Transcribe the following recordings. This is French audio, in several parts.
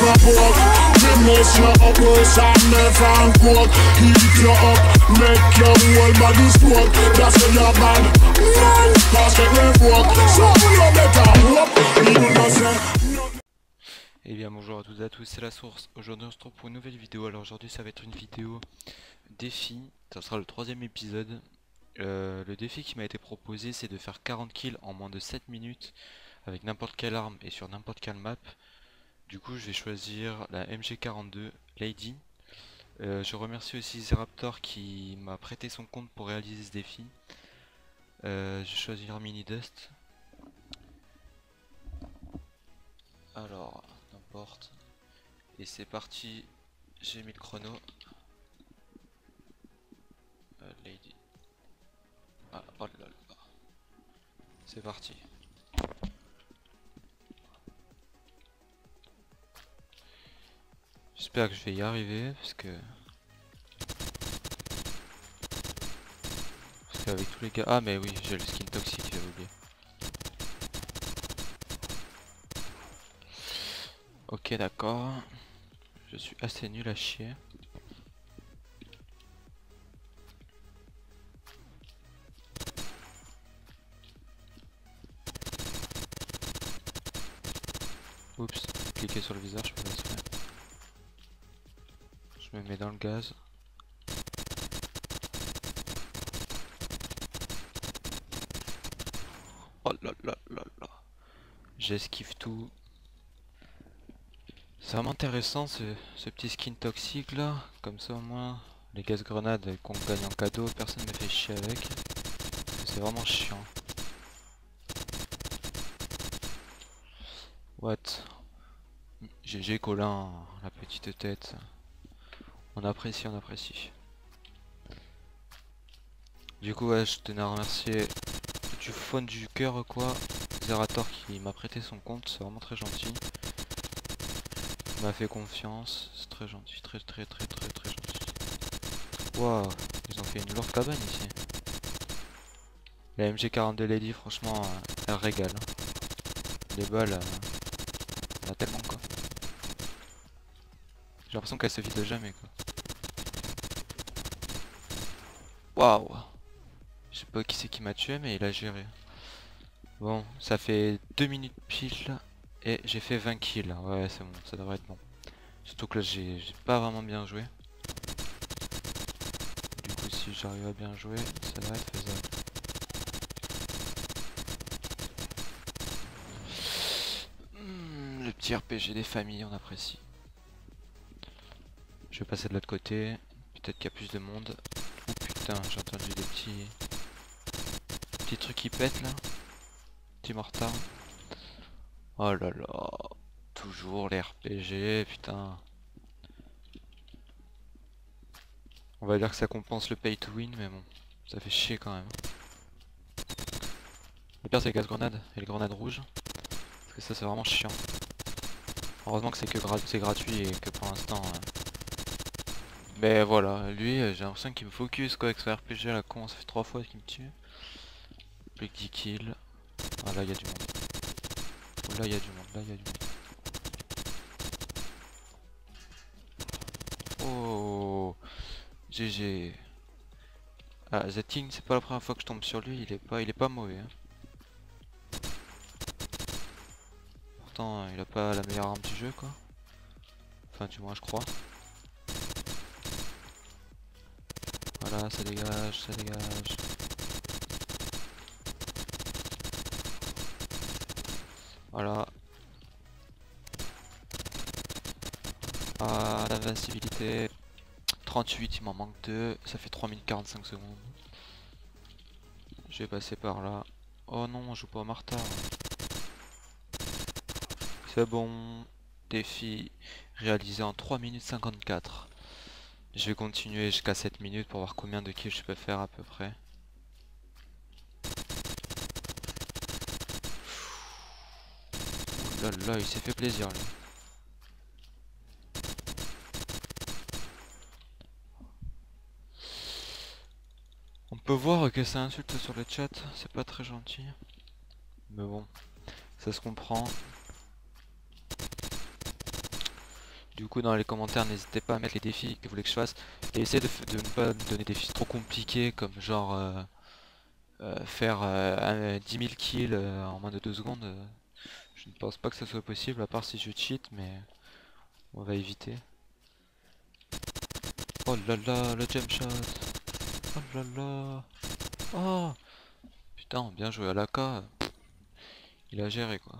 kapot. You mess your uppers and never unquote. Heat you up, make your whole body smoke. That's when your man run past the road. So you better hope you don't say. Eh bien bonjour à toutes et à tous, c'est la source. Aujourd'hui on se retrouve pour une nouvelle vidéo. Alors aujourd'hui ça va être une vidéo défi, ça sera le 3e épisode. Le défi qui m'a été proposé, c'est de faire 40 kills en moins de 7 minutes avec n'importe quelle arme et sur n'importe quelle map. Du coup je vais choisir la MG42 Lady. Je remercie aussi Zeraptor qui m'a prêté son compte pour réaliser ce défi. Je vais choisir Mini Dust. Alors... et c'est parti, j'ai mis le chrono. Lady. Ah, oh là là. C'est parti. J'espère que je vais y arriver parce que avec tous les gars. Ah mais oui, j'ai le skin toxique, j'avais oublié. Ok d'accord, je suis assez nul à chier. Oups, cliquer sur le visage, je peux pas faire. Je me mets dans le gaz. Oh là là là là, j'esquive tout. C'est vraiment intéressant ce petit skin toxique là, comme ça au moins les gaz grenades qu'on gagne en cadeau, personne ne me fait chier avec. C'est vraiment chiant. What? GG Colin, la petite tête. On apprécie, on apprécie. Du coup ouais, je tenais à remercier du fond du cœur quoi, Zerator qui m'a prêté son compte, c'est vraiment très gentil. M'a fait confiance, c'est très gentil, très gentil. Waouh, ils ont fait une lourde cabane ici. La MG42 Lady, franchement, elle régale. Les balles, elle a tellement quoi. J'ai l'impression qu'elle se vide jamais quoi. Waouh, je sais pas qui c'est qui m'a tué, mais il a géré. Bon, ça fait 2 minutes pile là. Et j'ai fait 20 kills, ouais c'est bon, ça devrait être bon. Surtout que là j'ai pas vraiment bien joué. Du coup si j'arrive à bien jouer, ça devrait être faisable. Le petit RPG des familles, on apprécie. Je vais passer de l'autre côté, peut-être qu'il y a plus de monde. Oh putain, j'ai entendu des petits trucs qui pètent là. Petit mortard. Oh là là, toujours les RPG, putain. On va dire que ça compense le pay to win, mais bon, ça fait chier quand même. Le pire c'est les gaz-grenades et les grenades rouges. Parce que ça c'est vraiment chiant. Heureusement que c'est gratuit et que pour l'instant... Mais voilà, lui j'ai l'impression qu'il me focus quoi, avec ce RPG à la con, ça fait 3 fois qu'il me tue. Plus que 10 kills. Ah là il y a du monde. Là il y a du monde, là il y a du monde. Oh GG. Ah Zetting, c'est pas la première fois que je tombe sur lui, il est pas mauvais hein. Pourtant il a pas la meilleure arme du jeu quoi. Enfin du moins je crois. Voilà, ça dégage, ça dégage. Voilà. Ah, l'invincibilité. 38, il m'en manque 2. Ça fait 3045 secondes. Je vais passer par là. Oh non, on joue pas au martard. C'est bon. Défi réalisé en 3 minutes 54. Je vais continuer jusqu'à 7 minutes pour voir combien de kills je peux faire à peu près. Là, là, il s'est fait plaisir lui. On peut voir que ça insulte sur le chat, c'est pas très gentil. Mais bon, ça se comprend. Du coup dans les commentaires n'hésitez pas à mettre les défis que vous voulez que je fasse. Et essayez de ne pas donner des défis trop compliqués comme genre faire 10 000 kills en moins de 2 secondes. Je ne pense pas que ça soit possible à part si je cheat, mais on va éviter. Oh là là, le jump shot. Oh là là. Oh putain, bien joué à l'AK. Il a géré quoi.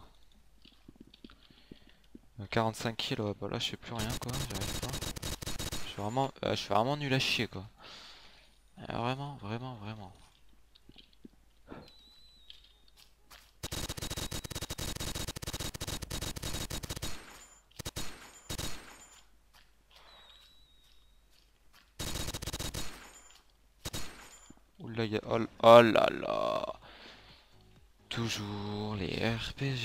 45 kills, bah là je sais plus rien quoi, j'arrive pas. Je suis vraiment nul à chier quoi. Vraiment. Oula, y'a... Oh là là. Toujours les RPG.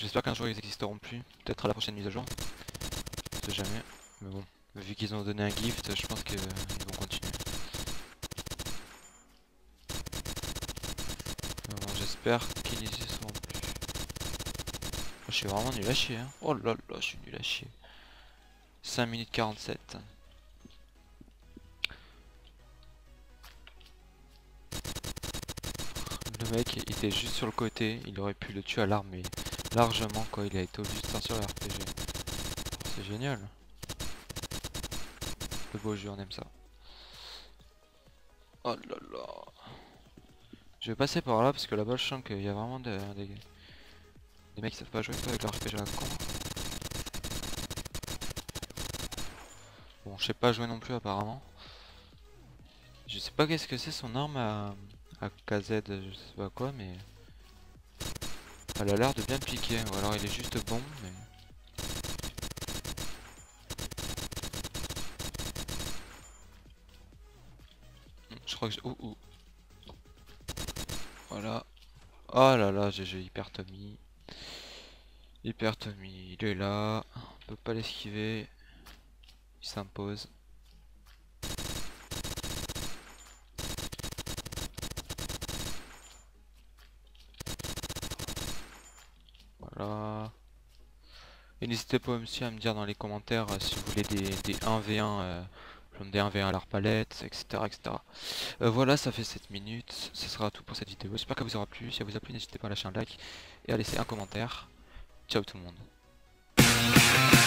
J'espère qu'un jour ils existeront plus, peut-être à la prochaine mise à jour, on sait jamais, mais bon, vu qu'ils ont donné un gift, je pense qu'ils vont continuer. Bon, j'espère qu'ils n'existeront plus. Oh, je suis vraiment nul à chier, hein. Oh là là, je suis nul à chier. 5 minutes 47. Le mec, il était juste sur le côté, il aurait pu le tuer à l'arme, mais... largement quoi, il a été obligé de sortir le RPG. C'est génial. Le beau jeu, on aime ça. Oh là là. Je vais passer par là parce que là-bas je sens qu'il y a vraiment des mecs qui savent pas jouer avec le RPG à la con. Bon, je sais pas jouer non plus apparemment. Je sais pas qu'est-ce que c'est son arme à KZ, je sais pas quoi, mais... elle a l'air de bien piquer, ou alors il est juste bon, mais... je crois que j'ai... Ouh. Voilà. Oh là là, GG, Hyper Tommy. Hyper Tommy, il est là. On peut pas l'esquiver. Il s'impose. Et n'hésitez pas aussi à me dire dans les commentaires si vous voulez des 1v1 des 1v1 à l'arbalète, etc. Voilà, ça fait 7 minutes, ce sera tout pour cette vidéo. J'espère qu'elle vous aura plu. Si elle vous a plu, n'hésitez pas à lâcher un like et à laisser un commentaire. Ciao tout le monde.